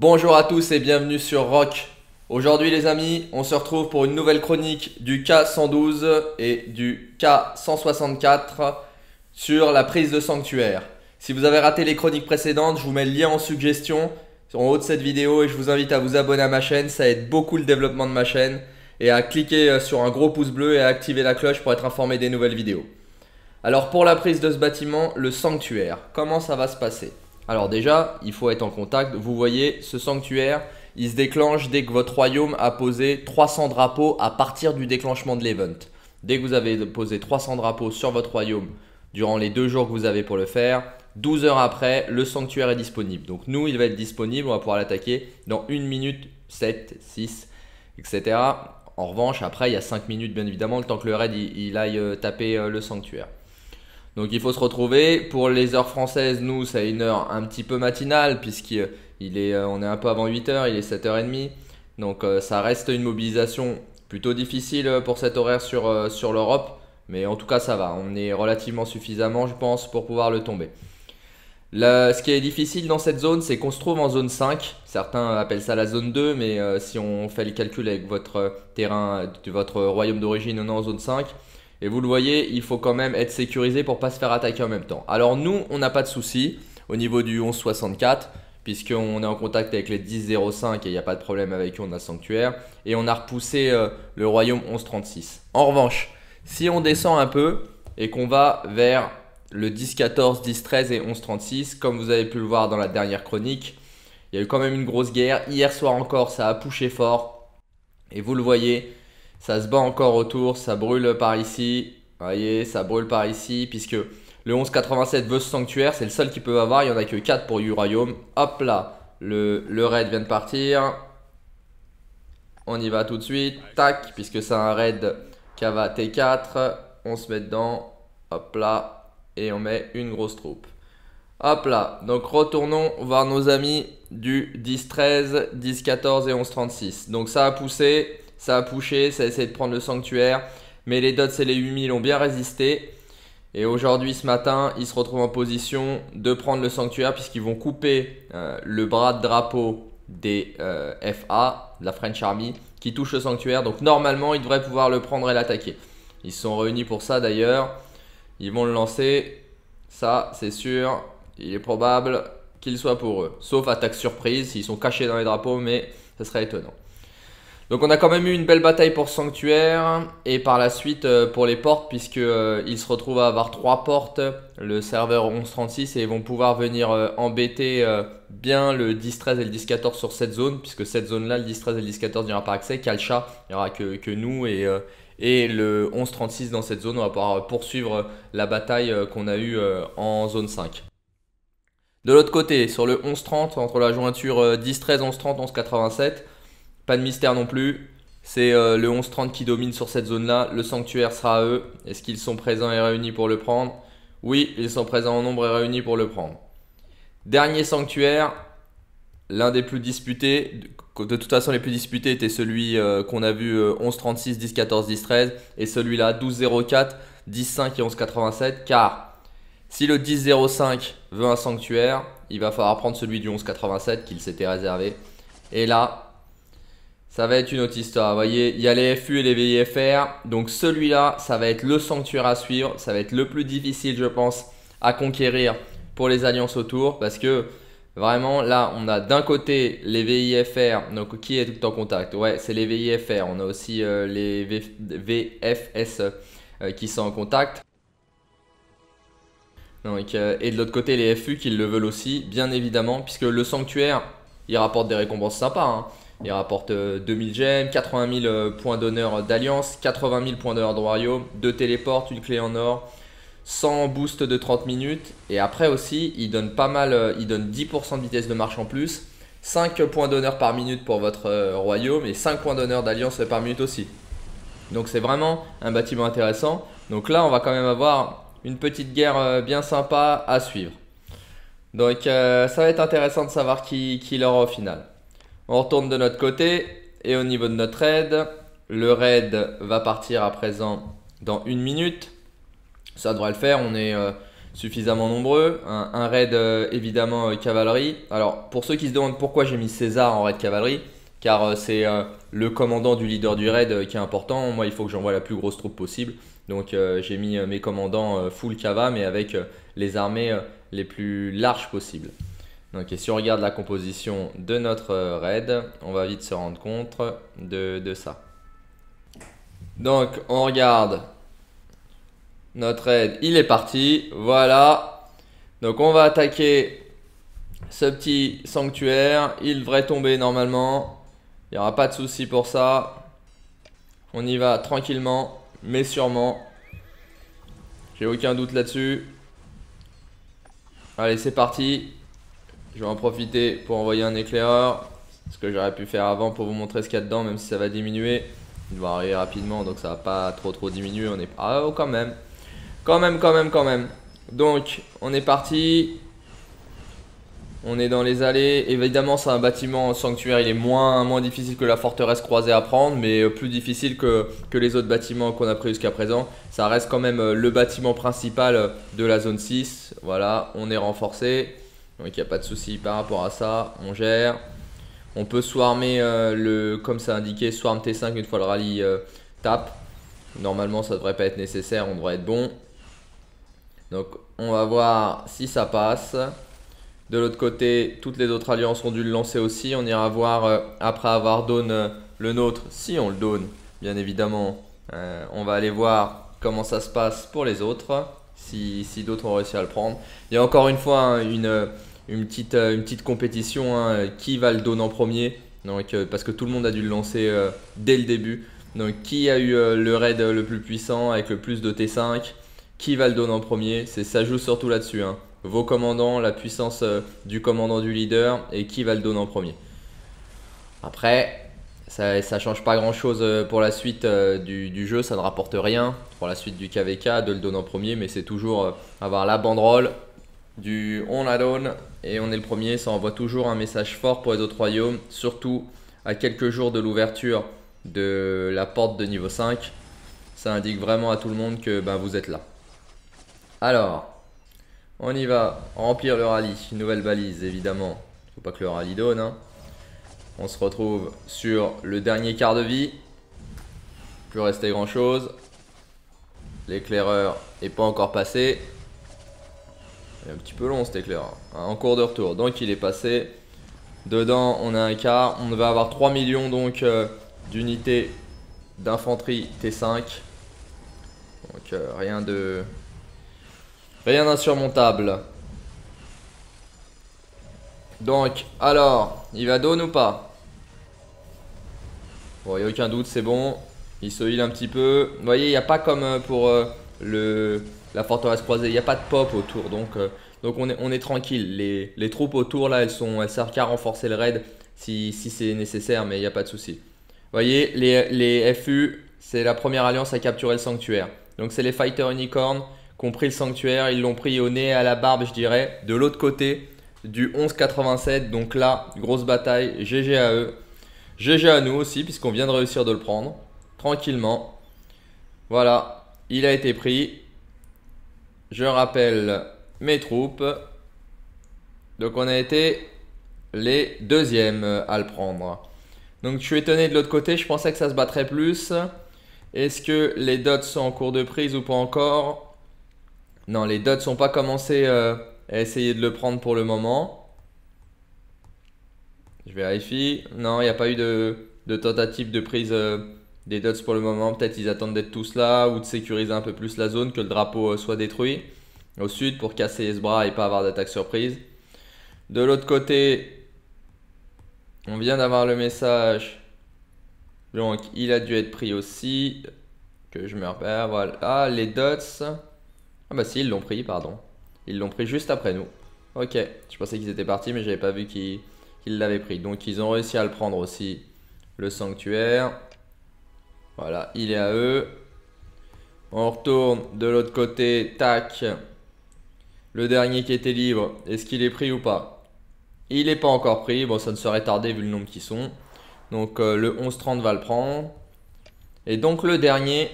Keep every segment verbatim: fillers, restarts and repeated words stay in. Bonjour à tous et bienvenue sur R O K. Aujourd'hui les amis, on se retrouve pour une nouvelle chronique du K cent douze et du K cent soixante-quatre sur la prise de sanctuaire. Si vous avez raté les chroniques précédentes, je vous mets le lien en suggestion en haut de cette vidéo et je vous invite à vous abonner à ma chaîne, ça aide beaucoup le développement de ma chaîne, et à cliquer sur un gros pouce bleu et à activer la cloche pour être informé des nouvelles vidéos. Alors pour la prise de ce bâtiment, le sanctuaire, comment ça va se passer? Alors déjà, il faut être en contact. Vous voyez, ce sanctuaire, il se déclenche dès que votre royaume a posé trois cents drapeaux à partir du déclenchement de l'event. Dès que vous avez posé trois cents drapeaux sur votre royaume durant les deux jours que vous avez pour le faire, douze heures après, le sanctuaire est disponible. Donc nous, il va être disponible, on va pouvoir l'attaquer dans une minute, sept, six, et cetera. En revanche, après, il y a cinq minutes, bien évidemment, le temps que le raid il, il aille taper le sanctuaire. Donc il faut se retrouver. Pour les heures françaises, nous c'est une heure un petit peu matinale puisqu'il est, on est un peu avant huit heures, il est sept heures trente. Donc ça reste une mobilisation plutôt difficile pour cet horaire sur, sur l'Europe. Mais en tout cas ça va, on est relativement suffisamment je pense pour pouvoir le tomber. Le, ce qui est difficile dans cette zone, c'est qu'on se trouve en zone cinq. Certains appellent ça la zone deux, mais euh, si on fait le calcul avec votre terrain, votre royaume d'origine, on est en zone cinq. Et vous le voyez, il faut quand même être sécurisé pour ne pas se faire attaquer en même temps. Alors nous, on n'a pas de souci au niveau du onze soixante-quatre, puisqu'on est en contact avec les dix zéro cinq et il n'y a pas de problème avec eux, on a sanctuaire. Et on a repoussé euh, le royaume onze trente-six. En revanche, si on descend un peu et qu'on va vers le dix quatorze, dix treize et onze trente-six, comme vous avez pu le voir dans la dernière chronique, il y a eu quand même une grosse guerre. Hier soir encore, ça a poussé fort. Et vous le voyez, ça se bat encore autour, ça brûle par ici, vous voyez, ça brûle par ici, puisque le onze quatre-vingt-sept veut ce sanctuaire, c'est le seul qu'il peut avoir, il n'y en a que quatre pour U-Royaume. Hop là, le, le raid vient de partir, on y va tout de suite, tac, puisque c'est un raid K V K T quatre, on se met dedans, hop là, et on met une grosse troupe. Hop là, donc retournons voir nos amis du dix treize, dix quatorze et onze trente-six, donc ça a poussé. Ça a poussé, ça a essayé de prendre le sanctuaire. Mais les dots et les huit mille ont bien résisté. Et aujourd'hui, ce matin, ils se retrouvent en position de prendre le sanctuaire puisqu'ils vont couper euh, le bras de drapeau des euh, F A, de la French Army, qui touche le sanctuaire. Donc normalement, ils devraient pouvoir le prendre et l'attaquer. Ils se sont réunis pour ça d'ailleurs. Ils vont le lancer. Ça, c'est sûr. Il est probable qu'il soit pour eux. Sauf attaque surprise, s'ils sont cachés dans les drapeaux, mais ça serait étonnant. Donc on a quand même eu une belle bataille pour sanctuaire et par la suite pour les portes, puisque ils se retrouvent à avoir trois portes, le serveur onze trente-six, et ils vont pouvoir venir embêter bien le dix treize et le dix quatorze sur cette zone, puisque cette zone là, le dix treize et le dix quatorze, il n'y aura pas accès, Kalcha, il n'y aura que, que nous et, et le onze trente-six dans cette zone. On va pouvoir poursuivre la bataille qu'on a eue en zone cinq. De l'autre côté, sur le onze trente, entre la jointure dix treize, onze trente, onze quatre-vingt-sept, pas de mystère non plus, c'est euh, le onze trente qui domine sur cette zone là, le sanctuaire sera à eux. Est-ce qu'ils sont présents et réunis pour le prendre? Oui, ils sont présents en nombre et réunis pour le prendre. Dernier sanctuaire, l'un des plus disputés, de toute façon les plus disputés étaient celui euh, qu'on a vu euh, onze trente-six, dix quatorze, dix treize et celui-là douze zéro quatre, dix cinq et onze quatre-vingt-sept, car si le dix zéro cinq veut un sanctuaire, il va falloir prendre celui du onze quatre-vingt-sept qu'il s'était réservé. Et là, ça va être une autre histoire, vous voyez, il y a les F U et les V I F R, donc celui-là, ça va être le sanctuaire à suivre, ça va être le plus difficile, je pense, à conquérir pour les alliances autour, parce que vraiment, là, on a d'un côté les V I F R, donc qui est tout en contact? Ouais, c'est les V I F R, on a aussi euh, les V F S euh, qui sont en contact. Donc, euh, et de l'autre côté, les F U qui le veulent aussi, bien évidemment, puisque le sanctuaire, il rapporte des récompenses sympas, hein. Il rapporte deux mille gemmes, quatre-vingt mille points d'honneur d'alliance, quatre-vingt mille points d'honneur de royaume, deux téléportes, une clé en or, cent boosts de trente minutes. Et après aussi, il donne pas mal, il donne dix pour cent de vitesse de marche en plus, cinq points d'honneur par minute pour votre royaume et cinq points d'honneur d'alliance par minute aussi. Donc c'est vraiment un bâtiment intéressant. Donc là, on va quand même avoir une petite guerre bien sympa à suivre. Donc euh, ça va être intéressant de savoir qui, qui l'aura au final. On retourne de notre côté et au niveau de notre raid, le raid va partir à présent dans une minute. Ça devrait le faire, on est, euh, suffisamment nombreux. Un, un raid euh, évidemment euh, cavalerie. Alors pour ceux qui se demandent pourquoi j'ai mis César en raid cavalerie, car euh, c'est euh, le commandant du leader du raid euh, qui est important. Moi il faut que j'envoie la plus grosse troupe possible. Donc euh, j'ai mis euh, mes commandants euh, full cava, mais avec euh, les armées euh, les plus larges possibles. Donc, et si on regarde la composition de notre euh, raid, on va vite se rendre compte de, de ça. Donc on regarde notre raid, il est parti, voilà. Donc on va attaquer ce petit sanctuaire, il devrait tomber normalement, il n'y aura pas de souci pour ça. On y va tranquillement mais sûrement, j'ai aucun doute là-dessus. Allez c'est parti, je vais en profiter pour envoyer un éclaireur, ce que j'aurais pu faire avant pour vous montrer ce qu'il y a dedans, même si ça va diminuer. Il doit arriver rapidement, donc ça va pas trop trop diminuer. On est... Ah oh, quand même. Quand même, quand même, quand même. Donc, on est parti. On est dans les allées. Évidemment, c'est un bâtiment sanctuaire. Il est moins, moins difficile que la forteresse croisée à prendre, mais plus difficile que, que les autres bâtiments qu'on a pris jusqu'à présent. Ça reste quand même le bâtiment principal de la zone six. Voilà, on est renforcé. Donc, il n'y a pas de souci par rapport à ça. On gère. On peut swarmer, euh, le, comme ça indiqué, swarm T cinq une fois le rallye euh, tape. Normalement, ça ne devrait pas être nécessaire, on devrait être bon. Donc, on va voir si ça passe. De l'autre côté, toutes les autres alliances ont dû le lancer aussi. On ira voir, euh, après avoir donné euh, le nôtre, si on le donne, bien évidemment. Euh, on va aller voir comment ça se passe pour les autres, si, si d'autres ont réussi à le prendre. Il y a encore une fois hein, une... Euh, Une petite, une petite compétition, hein, qui va le donner en premier, donc, euh, parce que tout le monde a dû le lancer euh, dès le début. Donc qui a eu euh, le raid euh, le plus puissant avec le plus de T cinq, qui va le donner en premier, ça joue surtout là-dessus. Hein. Vos commandants, la puissance euh, du commandant du leader et qui va le donner en premier. Après, ça ne change pas grand-chose pour la suite euh, du, du jeu, ça ne rapporte rien pour la suite du K V K de le donner en premier, mais c'est toujours euh, avoir la banderole. Du on la donne et on est le premier, ça envoie toujours un message fort pour les autres royaumes, surtout à quelques jours de l'ouverture de la porte de niveau cinq. Ça indique vraiment à tout le monde que ben, vous êtes là. Alors, on y va, remplir le rallye, nouvelle balise évidemment, faut pas que le rallye donne. Hein. On se retrouve sur le dernier quart de vie, plus rester grand chose, l'éclaireur n'est pas encore passé. Il est un petit peu long cet éclaireur, hein, en cours de retour. Donc il est passé. Dedans on a un quart. On va avoir trois millions donc euh, d'unités d'infanterie T cinq. Donc euh, rien de... rien d'insurmontable. Donc alors, il va donner ou pas? Bon, il n'y a aucun doute, c'est bon. Il se heal un petit peu. Vous voyez, il n'y a pas comme euh, pour euh, le... la forteresse croisée, il n'y a pas de pop autour, donc, euh, donc on, est, on est tranquille. Les, les troupes autour, là, elles, sont, elles servent qu'à renforcer le raid si, si c'est nécessaire, mais il n'y a pas de souci. Vous voyez, les, les F U, c'est la première alliance à capturer le sanctuaire. Donc c'est les fighters unicorn qui ont pris le sanctuaire, ils l'ont pris au nez et à la barbe, je dirais. De l'autre côté, du onze quatre-vingt-sept, donc là, grosse bataille, G G à eux. G G à nous aussi, puisqu'on vient de réussir de le prendre, tranquillement. Voilà, il a été pris. Je rappelle mes troupes. Donc on a été les deuxièmes à le prendre. Donc je suis étonné de l'autre côté, je pensais que ça se battrait plus. Est-ce que les dots sont en cours de prise ou pas encore? Non, les dots sont pas commencés euh, à essayer de le prendre pour le moment. Je vérifie. Non, il n'y a pas eu de, de tentative de prise euh, des dots pour le moment. Peut-être ils attendent d'être tous là ou de sécuriser un peu plus la zone, que le drapeau soit détruit au sud pour casser ce bras et pas avoir d'attaque surprise. De l'autre côté, on vient d'avoir le message, donc il a dû être pris aussi, que je me repère. Voilà, ah, les dots, ah bah si, ils l'ont pris, pardon, ils l'ont pris juste après nous. Ok, je pensais qu'ils étaient partis mais j'avais pas vu qu'ils qu'ils l'avaient pris, donc ils ont réussi à le prendre aussi, le sanctuaire. Voilà, il est à eux. On retourne de l'autre côté. Tac. Le dernier qui était libre, est-ce qu'il est pris ou pas? Il n'est pas encore pris. Bon, ça ne serait tardé vu le nombre qu'ils sont. Donc, euh, le onze trente va le prendre. Et donc, le dernier,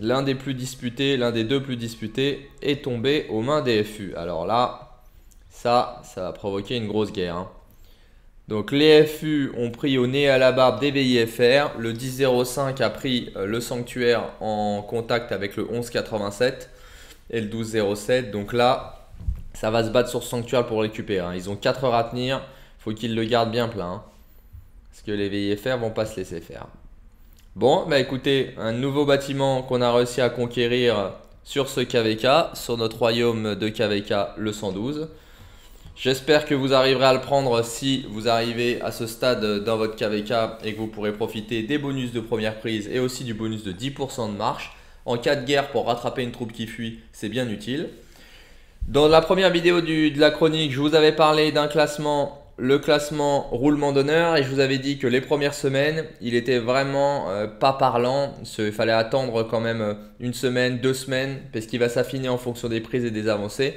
l'un des plus disputés, l'un des deux plus disputés est tombé aux mains des F U. Alors là, ça, ça va provoquer une grosse guerre, hein. Donc les F U ont pris au nez à la barbe des V I F R. Le dix zéro cinq a pris le sanctuaire en contact avec le onze quatre-vingt-sept et le douze zéro sept. Donc là, ça va se battre sur ce sanctuaire pour récupérer, hein. Ils ont quatre heures à tenir. Faut qu'ils le gardent bien plein, hein. Parce que les V I F R vont pas se laisser faire. Bon, bah écoutez, un nouveau bâtiment qu'on a réussi à conquérir sur ce K V K, sur notre royaume de K V K, le cent douze. J'espère que vous arriverez à le prendre si vous arrivez à ce stade dans votre K V K et que vous pourrez profiter des bonus de première prise et aussi du bonus de dix pour cent de marche. En cas de guerre, pour rattraper une troupe qui fuit, c'est bien utile. Dans la première vidéo du, de la chronique, je vous avais parlé d'un classement, le classement roulement d'honneur, et je vous avais dit que les premières semaines, il était vraiment euh, pas parlant. Il fallait attendre quand même une semaine, deux semaines, parce qu'il va s'affiner en fonction des prises et des avancées.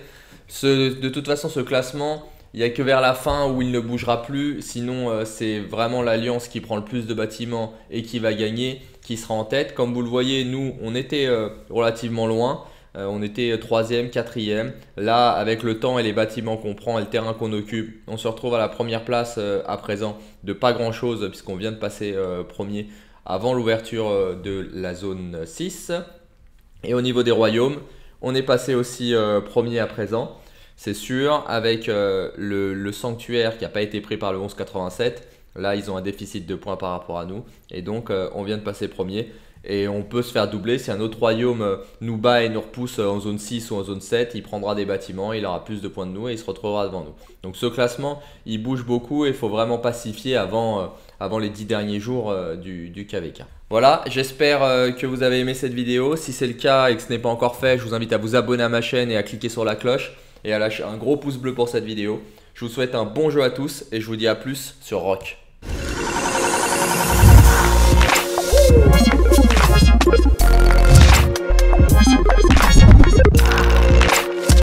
Ce, de toute façon, ce classement, il n'y a que vers la fin où il ne bougera plus. Sinon, euh, c'est vraiment l'alliance qui prend le plus de bâtiments et qui va gagner, qui sera en tête. Comme vous le voyez, nous, on était euh, relativement loin. Euh, on était troisième, quatrième. Là, avec le temps et les bâtiments qu'on prend et le terrain qu'on occupe, on se retrouve à la première place euh, à présent de pas grand-chose, puisqu'on vient de passer euh, premier avant l'ouverture euh, de la zone six. Et au niveau des royaumes, on est passé aussi euh, premier à présent, c'est sûr, avec euh, le, le sanctuaire qui n'a pas été pris par le onze quatre-vingt-sept. Là, ils ont un déficit de points par rapport à nous. Et donc, euh, on vient de passer premier. Et on peut se faire doubler si un autre royaume euh, nous bat et nous repousse euh, en zone six ou en zone sept. Il prendra des bâtiments, il aura plus de points de nous et il se retrouvera devant nous. Donc, ce classement, il bouge beaucoup et il faut vraiment pacifier avant, euh, avant les dix derniers jours euh, du, du K V K. Voilà, j'espère que vous avez aimé cette vidéo. Si c'est le cas et que ce n'est pas encore fait, je vous invite à vous abonner à ma chaîne et à cliquer sur la cloche et à lâcher un gros pouce bleu pour cette vidéo. Je vous souhaite un bon jeu à tous et je vous dis à plus sur R O K.